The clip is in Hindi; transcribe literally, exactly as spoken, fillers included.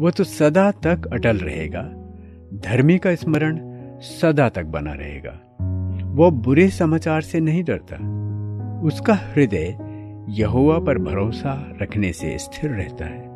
वह तो सदा तक अटल रहेगा। धर्मी का स्मरण सदा तक बना रहेगा। वह बुरे समाचार से नहीं डरता। उसका हृदय यहोवा पर भरोसा रखने से स्थिर रहता है।